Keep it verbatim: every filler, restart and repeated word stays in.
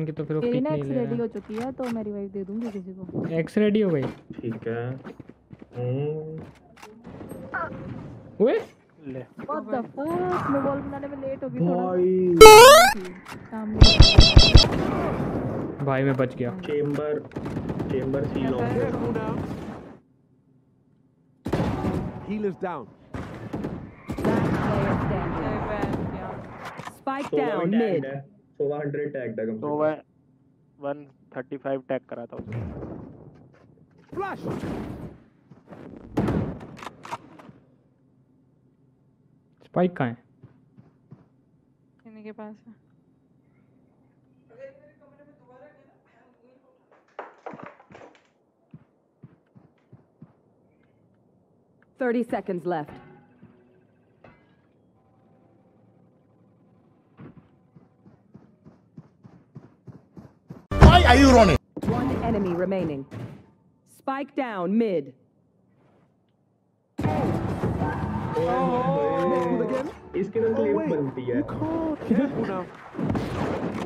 कि तो फिर वो किट नहीं ले रहा है। एक्स रेडी हो चुकी है तो मैं रिवाइव दे दूंगी किसी को। एक्स रेडी हो गई, ठीक है। हम्म ओए ले व्हाट द फक, मैं बॉल बनाने में लेट हो गई थोड़ा भाई। भाई मैं बच गया। Chamber chamber C long healers down spike down mid सौ टैग था कम तो एक सौ पैंतीस टैग करा था उसने। फ्लैश स्पाइक कहां है? इन्हीं के पास है। तीस seconds left. Are you running? One enemy remaining. Spike down mid. Oh, oh, oh. Again? It's gonna oh, wait. You can't.